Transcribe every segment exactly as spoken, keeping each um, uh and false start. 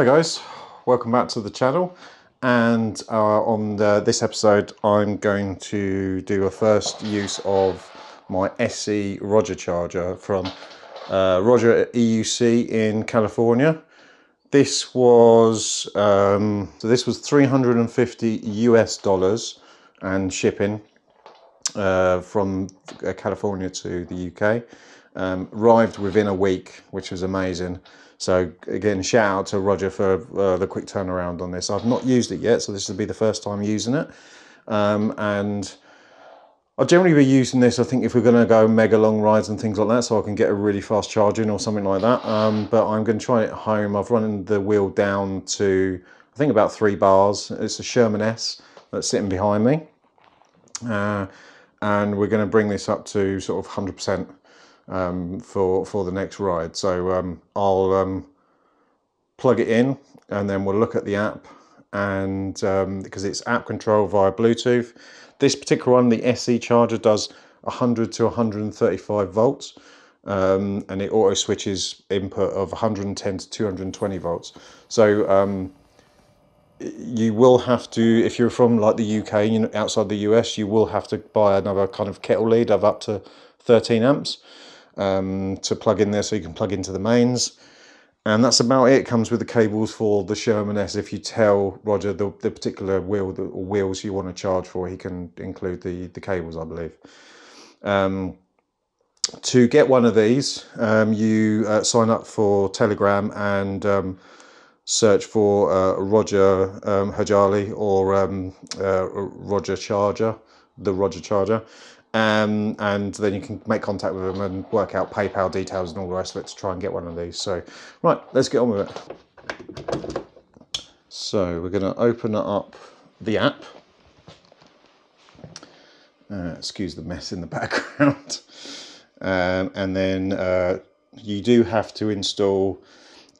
Hi guys, welcome back to the channel, and uh, on the, this episode I'm going to do a first use of my S E Rodger Charger from uh, Rodger E U C in California. This was um, so this was three hundred fifty US dollars and shipping uh, from California to the U K. Um, arrived within a week, which was amazing. So again, shout out to Rodger for uh, the quick turnaround on this. I've not used it yet, so this will be the first time using it. Um, and I'll generally be using this, I think, if we're going to go mega long rides and things like that, so I can get a really fast charge in or something like that. Um, but I'm going to try it at home. I've run the wheel down to, I think, about three bars. It's a Sherman S that's sitting behind me. Uh, and we're going to bring this up to sort of one hundred percent. Um, for for the next ride. So um, I'll um, plug it in, and then we'll look at the app, and um, because it's app control via Bluetooth. This particular one, the S E Charger, does one hundred to one hundred thirty-five volts, um, and it auto switches input of one hundred ten to two hundred twenty volts. So um, you will have to, if you're from like the U K, you know, outside the U S, you will have to buy another kind of kettle lead of up to thirteen amps. Um, to plug in there, so you can plug into the mains, and that's about it. It comes with the cables for the Sherman S. If you tell Rodger the, the particular wheel the, or wheels you want to charge for, he can include the, the cables, I believe. Um, to get one of these, um, you uh, sign up for Telegram and um, search for uh, Rodger um, Hajali or um, uh, Rodger Charger, the Rodger Charger. Um, and then you can make contact with them and work out PayPal details and all the rest of it to try and get one of these. So, right, let's get on with it. So we're going to open up the app. Uh, excuse the mess in the background. Um, and then uh, you do have to install,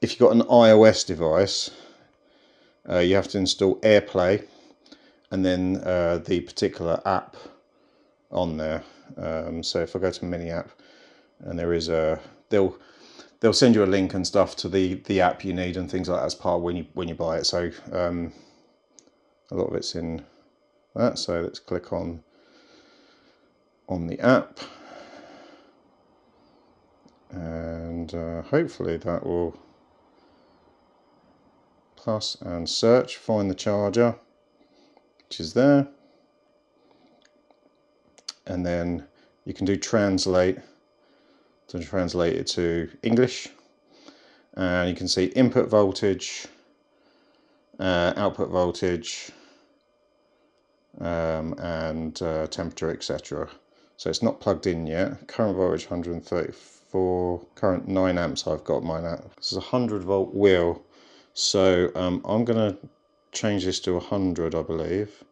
if you've got an iOS device, uh, you have to install AirPlay and then uh, the particular app on there. Um, so if I go to mini app, and there is a they'll they'll send you a link and stuff to the the app you need and things like that as part of when you when you buy it. So um, a lot of it's in that. So let's click on on the app, and uh, hopefully that will plus and search, find the charger, which is there. And then you can do translate to translate it to English, and you can see input voltage, uh, output voltage, um, and uh, temperature, et cetera. So it's not plugged in yet. Current voltage one hundred thirty-four. Current nine amps. I've got mine at. This is a hundred volt wheel, so um, I'm gonna change this to a hundred, I believe.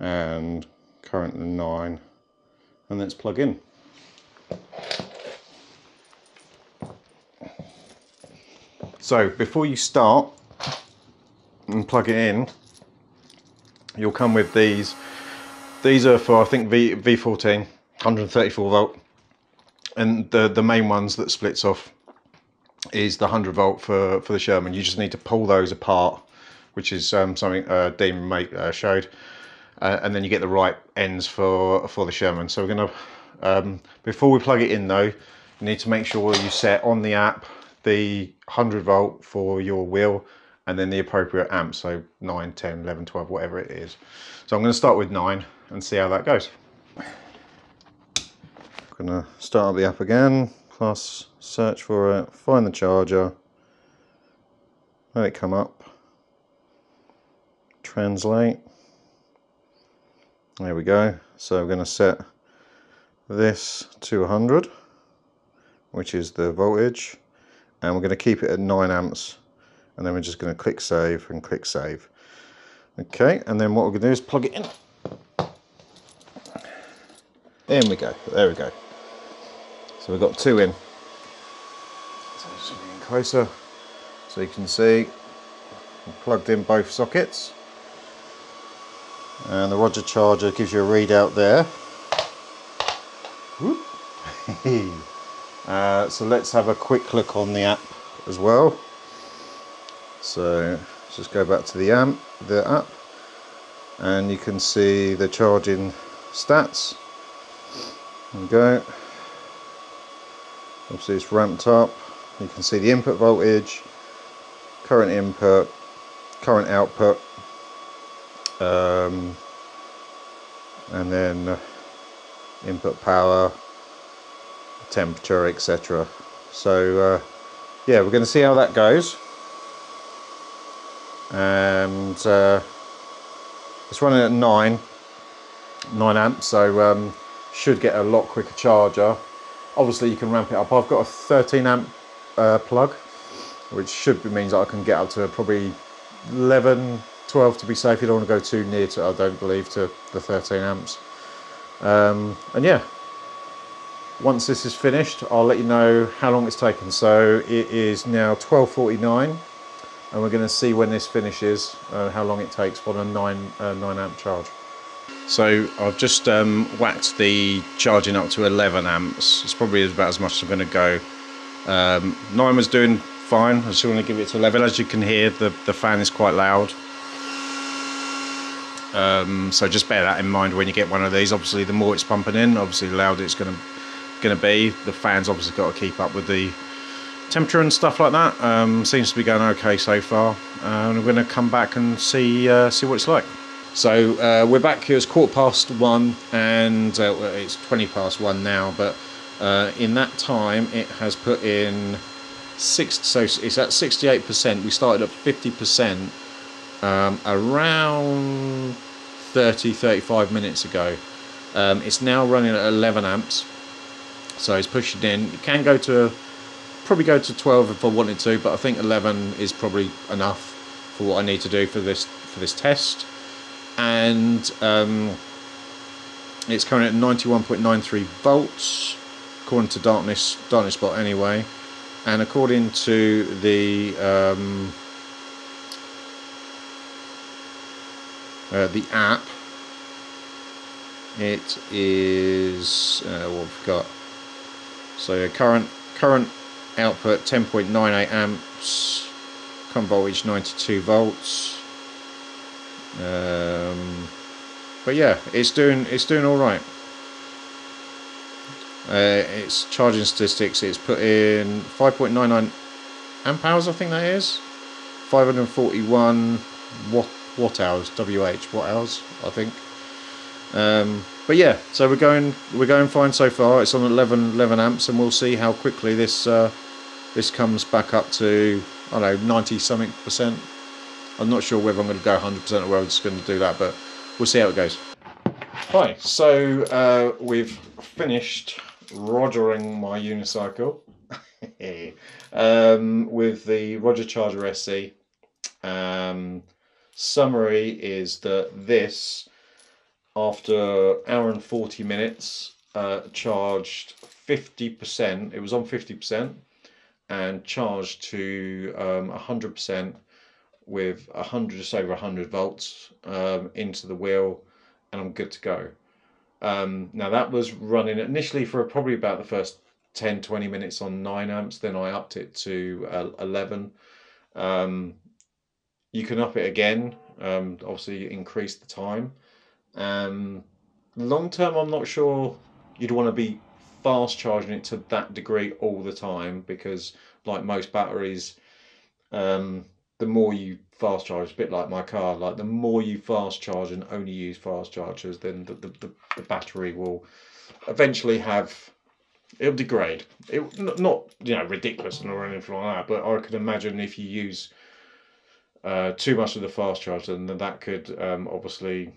And current nine, and let's plug in. So before you start and plug it in, you'll come with these. These are for, I think, V V14, one hundred thirty-four volt, and the the main ones that splits off is the one hundred volt for for the Sherman. You just need to pull those apart, which is um, something uh, Dean mate uh, showed. Uh, and then you get the right ends for for the Sherman. So we're going to, um, before we plug it in though, you need to make sure you set on the app the one hundred volt for your wheel, and then the appropriate amp, so nine, ten, eleven, twelve, whatever it is. So I'm going to start with nine and see how that goes. I'm going to start up the app again, plus search for it, find the charger, let it come up, translate. There we go. So we're going to set this to one hundred, which is the voltage, and we're going to keep it at nine amps, and then we're just going to click save and click save. Okay, and then what we're going to do is plug it in. In we go. There we go. So we've got two in. So just getting closer, so you can see I've plugged in both sockets. And the Rodger Charger gives you a readout there. Uh, so let's have a quick look on the app as well. So let's just go back to the amp, the app, and you can see the charging stats. There we go. Obviously it's ramped up. You can see the input voltage, current input, current output, um, and then input power, temperature, et cetera. So uh, yeah, we're going to see how that goes. And uh, it's running at nine, nine amps, so um, should get a lot quicker charger. Obviously, you can ramp it up. I've got a thirteen amp uh, plug, which should be, means I can get up to probably eleven, twelve to be safe. You don't want to go too near to, I don't believe, to the thirteen amps. Um, and yeah, once this is finished, I'll let you know how long it's taken. So it is now twelve forty-nine, and we're going to see when this finishes uh, how long it takes for a nine uh, nine amp charge. So I've just um, whacked the charging up to eleven amps. It's probably about as much as I'm going to go. Um, nine was doing fine. I just want to give it to eleven. As you can hear, the the fan is quite loud. Um, so just bear that in mind when you get one of these. Obviously, the more it's pumping in, obviously the louder it's going to going to be. The fan's obviously got to keep up with the temperature and stuff like that. Um, seems to be going okay so far, uh, and we're going to come back and see uh, see what it's like. So uh, we're back here. It's quarter past one, and uh, it's twenty past one now. But uh, in that time, it has put in six. So it's at sixty-eight percent. We started at fifty percent um, around thirty, thirty-five minutes ago. Um, it's now running at eleven amps, so it's pushing in. It can go to a, probably go to twelve if I wanted to, but I think eleven is probably enough for what I need to do for this for this test. And um, it's currently at ninety-one point nine three volts, according to Darkness, DarknessBot anyway, and according to the um, uh, the app, it is uh, what we've got. So current current output ten point nine eight amps, current voltage ninety-two volts. Um, but yeah, it's doing it's doing all right. Uh, it's charging statistics. It's put in five point nine nine amp hours, I think that is, five hundred forty-one watt watt hours, W H watt hours, I think. Um, but yeah, so we're going we're going fine so far. It's on eleven eleven amps, and we'll see how quickly this uh, this comes back up to, I don't know, ninety something percent. I'm not sure whether I'm going to go one hundred percent or whether I'm just going to do that, but we'll see how it goes. Hi, so uh, we've finished Rodgering my unicycle um, with the Rodger Charger S C. Um, summary is that this, after an hour and forty minutes, uh, charged fifty percent. It was on fifty percent and charged to um, one hundred percent. With a hundred, just over a hundred volts um, into the wheel, and I'm good to go. Um, now that was running initially for probably about the first ten, twenty minutes on nine amps. Then I upped it to uh, eleven. Um, you can up it again. Um, obviously, increase the time. Um, long term, I'm not sure you'd want to be fast charging it to that degree all the time, because like most batteries, Um, the more you fast charge, a bit like my car, like the more you fast charge and only use fast chargers, then the, the, the, the battery will eventually have, it'll degrade. It, not, you know, ridiculous or anything like that, but I could imagine if you use uh, too much of the fast charge, then that could um, obviously,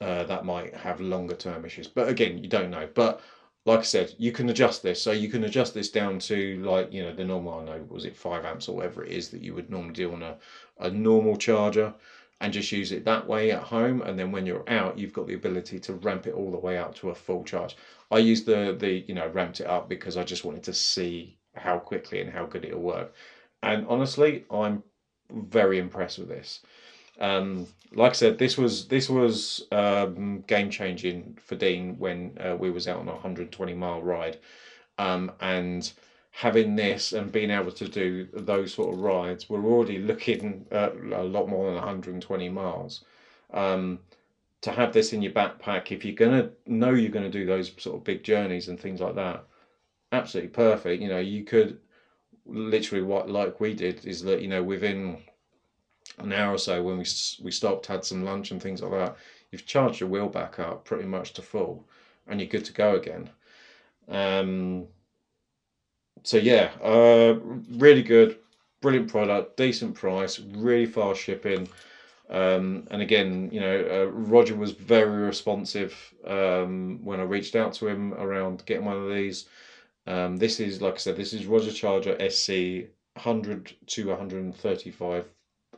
uh, that might have longer term issues. But again, you don't know. But like I said, you can adjust this. So you can adjust this down to, like, you know, the normal, I know, was it five amps or whatever it is that you would normally do on a, a normal charger, and just use it that way at home. And then when you're out, you've got the ability to ramp it all the way up to a full charge. I used the, the you know, ramped it up because I just wanted to see how quickly and how good it'll work. And honestly, I'm very impressed with this. Um, like I said, this was this was um, game changing for Dean when uh, we was out on a one hundred twenty mile ride. um, and having this and being able to do those sort of rides, we're already looking at a lot more than one hundred twenty miles. Um, to have this in your backpack, if you're going to know you're going to do those sort of big journeys and things like that, absolutely perfect. You know, you could literally, what like we did is that, you know, within an hour or so when we we stopped, had some lunch and things like that, you've charged your wheel back up pretty much to full and you're good to go again. Um, so yeah, uh, really good, brilliant product, decent price, really fast shipping. Um, and again, you know, uh, Rodger was very responsive um, when I reached out to him around getting one of these. Um, this is, like I said, this is Rodger Charger S C, one hundred to one thirty-five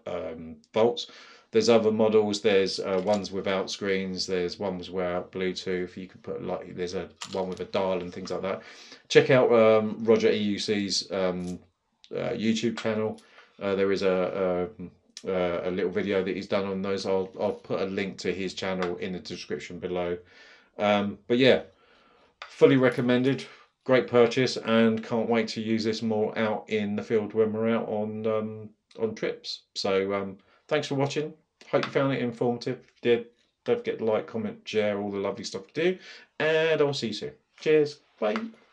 um, volts. There's other models. There's uh, ones without screens. There's ones without Bluetooth. You could put, like, there's a one with a dial and things like that. Check out um, Rodger E U C's um, uh, YouTube channel. Uh, there is a, a Uh, a little video that he's done on those. I'll, I'll put a link to his channel in the description below. Um, but yeah, fully recommended, great purchase, and can't wait to use this more out in the field when we're out on um, on trips. So um, thanks for watching. Hope you found it informative. If you did, don't forget to like, comment, share, all the lovely stuff you do, and I'll see you soon. Cheers, bye.